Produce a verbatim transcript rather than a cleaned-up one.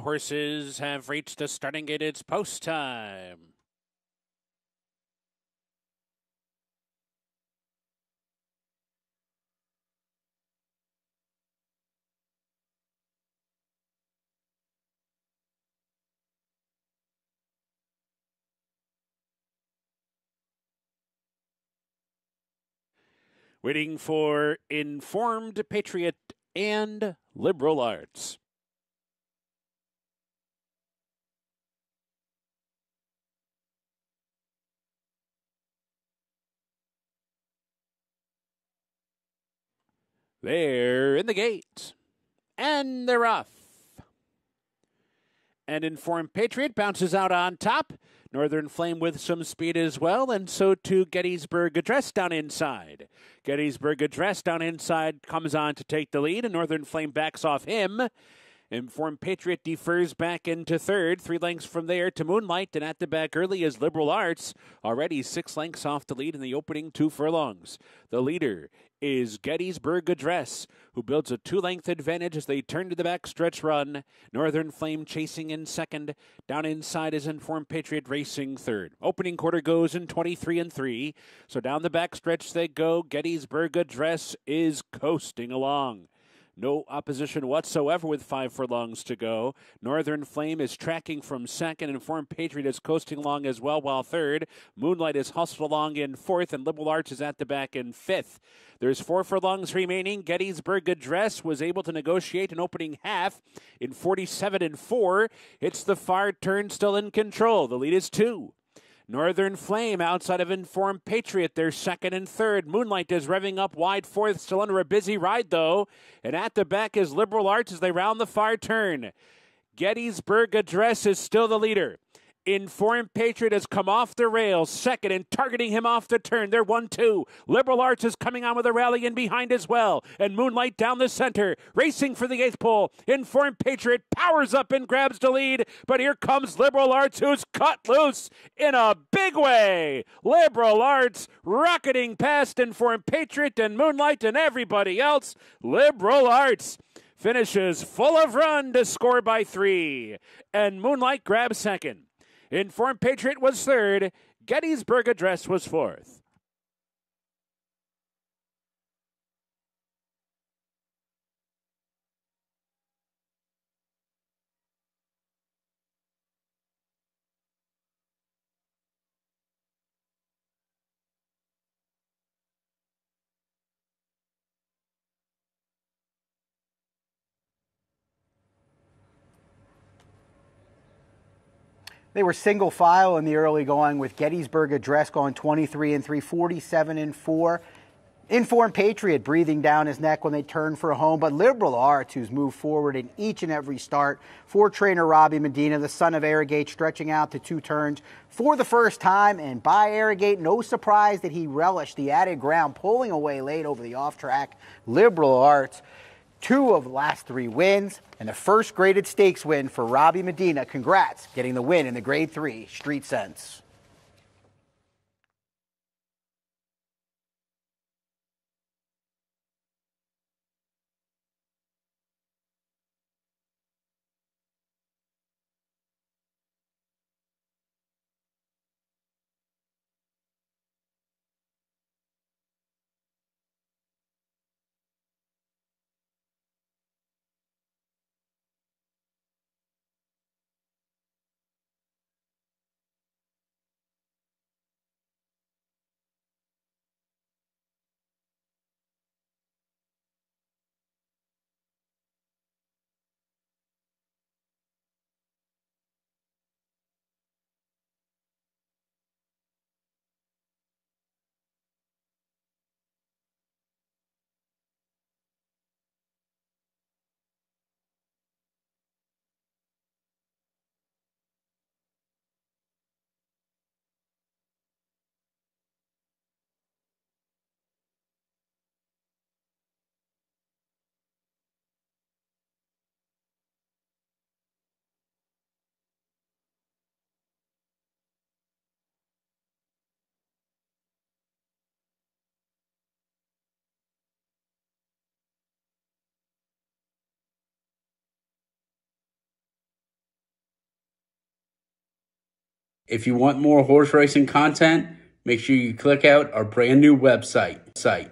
The horses have reached the starting gate. It's post time. Waiting for Informed Patriot and Liberal Arts. They're in the gate, and they're off. And Informed Patriot bounces out on top. Northern Flame with some speed as well, and so too Gettysburg Address down inside. Gettysburg Address down inside comes on to take the lead, and Northern Flame backs off him. Informed Patriot defers back into third, three lengths from there to Moonlight, and at the back early is Liberal Arts, already six lengths off the lead in the opening two furlongs. The leader is Gettysburg Address, who builds a two-length advantage as they turn to the back stretch run. Northern Flame chasing in second. Down inside is Informed Patriot racing third. Opening quarter goes in twenty-three and three. So down the back stretch they go. Gettysburg Address is coasting along. No opposition whatsoever with five furlongs to go. Northern Flame is tracking from second. Informed Patriot is coasting along as well, while third. Moonlight is hustled along in fourth, and Liberal Arts is at the back in fifth. There's four furlongs remaining. Gettysburg Address was able to negotiate an opening half in forty-seven and four. It's the far turn still in control. The lead is two. Northern Flame outside of Informed Patriot. They're second and third. Moonlight is revving up wide fourth, still under a busy ride, though. And at the back is Liberal Arts as they round the far turn. Gettysburg Address is still the leader. Informed Patriot has come off the rails, second, and targeting him off the turn. They're one two. Liberal Arts is coming on with a rally in behind as well. And Moonlight down the center, racing for the eighth pole. Informed Patriot powers up and grabs the lead. But here comes Liberal Arts, who's cut loose in a big way. Liberal Arts rocketing past Informed Patriot and Moonlight and everybody else. Liberal Arts finishes full of run to score by three. And Moonlight grabs second. Informed Patriot was third. Gettysburg Address was fourth. They were single file in the early going with Gettysburg Address going twenty-three and three, forty-seven and four. Informed Patriot breathing down his neck when they turned for home, but Liberal Arts, who's moved forward in each and every start, for trainer Robbie Medina, the son of Arrogate, stretching out to two turns for the first time, and by Arrogate, no surprise that he relished the added ground, pulling away late over the off-track. Liberal Arts, two of the last three wins, and the first graded stakes win for Robbie Medina. Congrats, getting the win in the grade three Street Sense. If you want more horse racing content, make sure you click out our brand new website. Site.